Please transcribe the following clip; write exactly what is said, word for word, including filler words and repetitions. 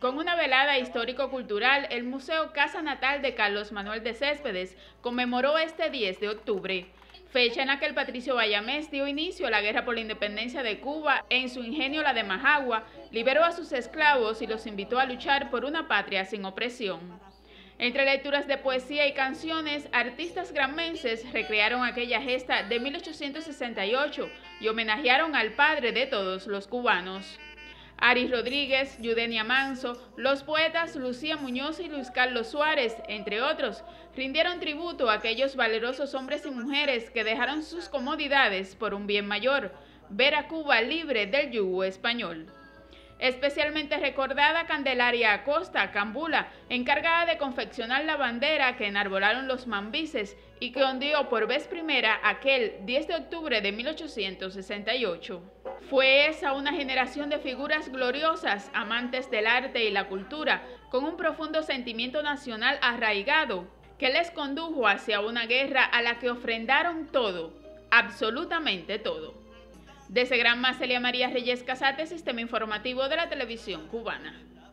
Con una velada histórico-cultural, el Museo Casa Natal de Carlos Manuel de Céspedes conmemoró este diez de octubre, fecha en la que el Patricio Bayamés dio inicio a la guerra por la independencia de Cuba. En su ingenio, la de Majagua, liberó a sus esclavos y los invitó a luchar por una patria sin opresión. Entre lecturas de poesía y canciones, artistas granmenses recrearon aquella gesta de mil ochocientos sesenta y ocho y homenajearon al padre de todos los cubanos. Aris Rodríguez, Yudenia Manso, los poetas Lucía Muñoz y Luis Carlos Suárez, entre otros, rindieron tributo a aquellos valerosos hombres y mujeres que dejaron sus comodidades por un bien mayor, ver a Cuba libre del yugo español. Especialmente recordada Candelaria Acosta Cambula, encargada de confeccionar la bandera que enarbolaron los mambises y que ondeó por vez primera aquel diez de octubre de mil ochocientos sesenta y ocho. Fue esa una generación de figuras gloriosas, amantes del arte y la cultura, con un profundo sentimiento nacional arraigado, que les condujo hacia una guerra a la que ofrendaron todo, absolutamente todo. Desde Granma, Celia María Reyes Casate, Sistema Informativo de la Televisión Cubana.